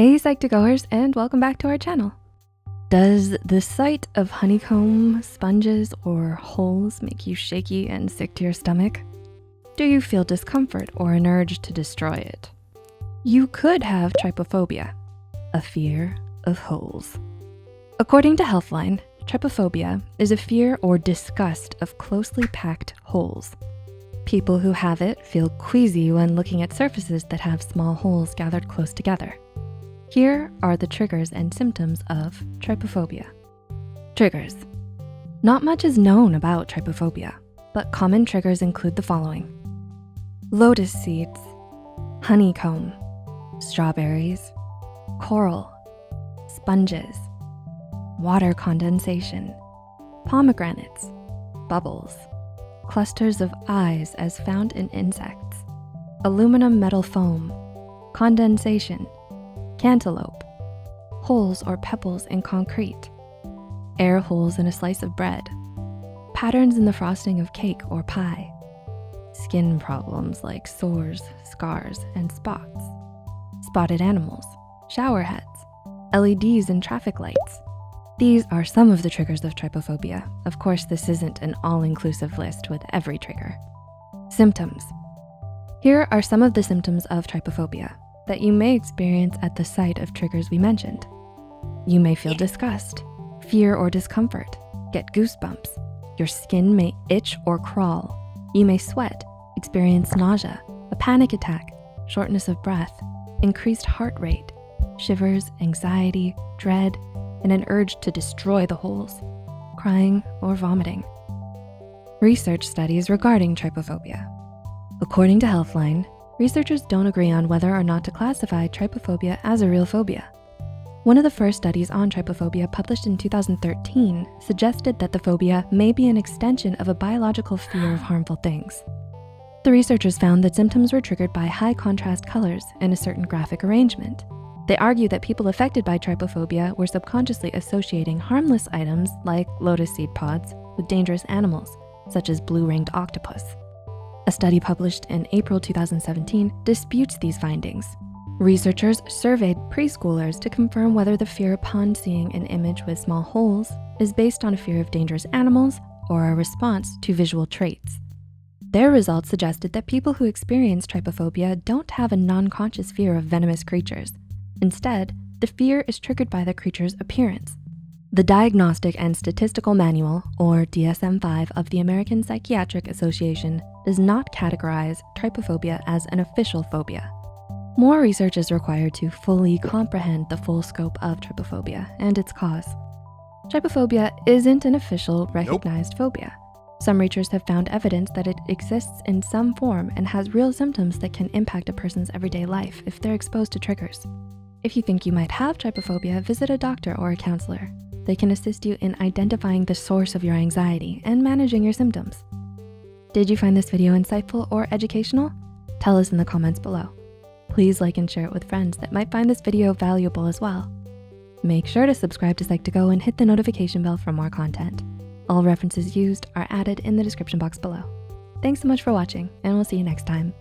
Hey Psych2Goers, and welcome back to our channel. Does the sight of honeycomb, sponges, or holes make you shaky and sick to your stomach? Do you feel discomfort or an urge to destroy it? You could have trypophobia, a fear of holes. According to Healthline, trypophobia is a fear or disgust of closely packed holes. People who have it feel queasy when looking at surfaces that have small holes gathered close together. Here are the triggers and symptoms of trypophobia. Triggers. Not much is known about trypophobia, but common triggers include the following: lotus seeds, honeycomb, strawberries, coral, sponges, water condensation, pomegranates, bubbles, clusters of eyes as found in insects, aluminum metal foam, condensation, cantaloupe, holes or pebbles in concrete, air holes in a slice of bread, patterns in the frosting of cake or pie, skin problems like sores, scars, and spots, spotted animals, shower heads, LEDs in traffic lights. These are some of the triggers of trypophobia. Of course, this isn't an all-inclusive list with every trigger. Symptoms. Here are some of the symptoms of trypophobia that you may experience at the sight of triggers we mentioned. You may feel disgust, fear or discomfort, get goosebumps, your skin may itch or crawl, you may sweat, experience nausea, a panic attack, shortness of breath, increased heart rate, shivers, anxiety, dread, and an urge to destroy the holes, crying or vomiting. Research studies regarding trypophobia. According to Healthline, researchers don't agree on whether or not to classify trypophobia as a real phobia. One of the first studies on trypophobia, published in 2013, suggested that the phobia may be an extension of a biological fear of harmful things. The researchers found that symptoms were triggered by high contrast colors and a certain graphic arrangement. They argue that people affected by trypophobia were subconsciously associating harmless items like lotus seed pods with dangerous animals, such as blue-ringed octopus. A study published in April 2017 disputes these findings. Researchers surveyed preschoolers to confirm whether the fear upon seeing an image with small holes is based on a fear of dangerous animals or a response to visual traits. Their results suggested that people who experience trypophobia don't have a non-conscious fear of venomous creatures. Instead, the fear is triggered by the creature's appearance. The Diagnostic and Statistical Manual, or DSM-5, of the American Psychiatric Association does not categorize trypophobia as an official phobia. More research is required to fully comprehend the full scope of trypophobia and its cause. Trypophobia isn't an official recognized phobia. Some researchers have found evidence that it exists in some form and has real symptoms that can impact a person's everyday life if they're exposed to triggers. If you think you might have trypophobia, visit a doctor or a counselor. They can assist you in identifying the source of your anxiety and managing your symptoms. Did you find this video insightful or educational? Tell us in the comments below. Please like and share it with friends that might find this video valuable as well. Make sure to subscribe to Psych2Go and hit the notification bell for more content. All references used are added in the description box below. Thanks so much for watching, and we'll see you next time.